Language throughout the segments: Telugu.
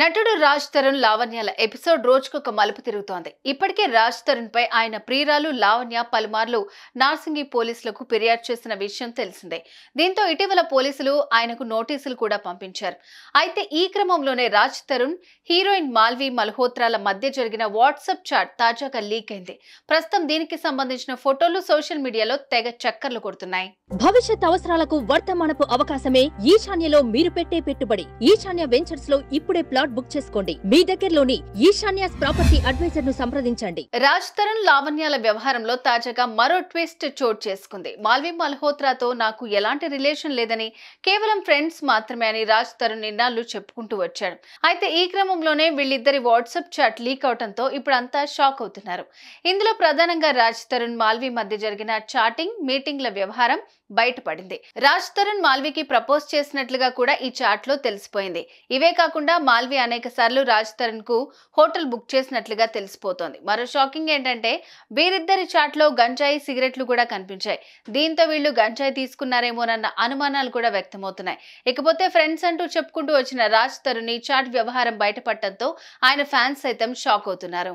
నటుడు రాజ్ తరుణ్ లావణ్యాల ఎపిసోడ్ రోజుకొక మలుపు తిరుగుతోంది. ఇప్పటికే రాజ్ తరుణ్ పై ఆయన ప్రియురాలు లావణ్య పలుమార్లు నార్సింగి పోలీసులకు ఫిర్యాదు చేసిన విషయం తెలిసిందే. దీంతో ఇటీవల పోలీసులు ఆయనకు నోటీసులు కూడా పంపించారు. అయితే ఈ క్రమంలోనే రాజ్ తరుణ్ హీరోయిన్ మాల్వి మల్హోత్రాల మధ్య జరిగిన వాట్సాప్ చాట్ తాజాగా లీక్ అయింది. ప్రస్తుతం దీనికి సంబంధించిన ఫోటోలు సోషల్ మీడియాలో తెగ చక్కర్లు కొడుతున్నాయి. భవిష్యత్ అవసరాలకు వర్తమానపు అవకాశమే ఈశాన్యలో మీరు పెట్టే పెట్టుబడి. ఈశాన్య వెంచర్స్ లో ఇప్పుడే బుక్ చేసుకోండి. మీ దగ్గరలోని ఈశాన్యాస్ ప్రాపర్టీ అడ్వైజర్ ను సంప్రదించండి. రాజ్ తరుణ్ లావణ్యాల వ్యవహారంలో తాజాగా మరో ట్విస్ట్ చోటు చేసుకుంది. మాల్వి మల్హోత్రాతో నాకు ఎలాంటి రిలేషన్ లేదని, కేవలం ఫ్రెండ్స్ మాత్రమే అని రాజ్ తరుణ్ నిన్నాళ్ళు చెప్పుకుంటూ వచ్చాడు. అయితే ఈ క్రమంలోనే వీళ్ళిద్దరి వాట్సాప్ చాట్ లీక్ అవడంతో ఇప్పుడు అంతా షాక్ అవుతున్నారు. ఇందులో ప్రధానంగా రాజ్ తరుణ్ మాల్వి మధ్య జరిగిన చాటింగ్, మీటింగ్ల వ్యవహారం బయటపడింది. రాజ్ తరుణ్ మాల్వికి ప్రపోజ్ చేసినట్లుగా కూడా ఈ చాట్ లో తెలిసిపోయింది. ఇవే కాకుండా మాల్వి అనేక సార్లు రాజ్ తరుణ్ కు హోటల్ బుక్ చేసినట్లుగా తెలిసిపోతోంది. మరో షాకింగ్ ఏంటంటే వీరిద్దరి చాట్ లో గంజాయి, సిగరెట్లు కూడా కనిపించాయి. దీంతో వీళ్ళు గంజాయి తీసుకున్నారేమోనన్న అనుమానాలు కూడా వ్యక్తమవుతున్నాయి. ఇకపోతే ఫ్రెండ్స్ అంటూ చెప్పుకుంటూ వచ్చిన రాజ్ తరుణ్ ఈ చాట్ వ్యవహారం బయటపడటంతో ఆయన ఫ్యాన్స్ సైతం షాక్ అవుతున్నారు.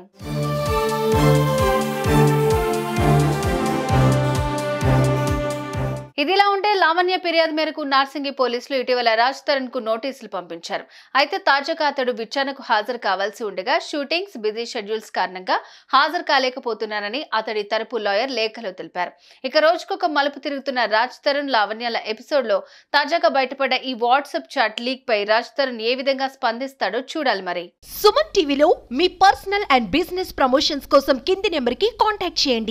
ఇదిలా ఉంటే లావణ్య ఫిర్యాదు మేరకు నార్సింగి పోలీసులు ఇటీవల రాజ్ తరుణ్ కు నోటీసులు పంపించారు. అయితే తాజాగా అతడు విచారణకు హాజరు కావాల్సి ఉండగా షూటింగ్స్, బిజీ షెడ్యూల్స్ కారణంగా హాజరు కాలేకపోతున్నానని అతడి తరపు లాయర్ లేఖలో తెలిపారు. ఇక రోజుకొక మలుపు తిరుగుతున్న రాజ్ తరుణ్ లావణ్యాల ఎపిసోడ్ లో తాజాగా బయటపడ్డ ఈ వాట్సాప్ చాట్ లీక్ పై రాజ్ తరుణ్ ఏ విధంగా స్పందిస్తాడో చూడాలి. మరి సుమన్ టీవీలో మీ పర్సనల్ అండ్ బిజినెస్ ప్రమోషన్స్ కోసం కింది నెంబర్ కి కాంటాక్ట్ చేయండి.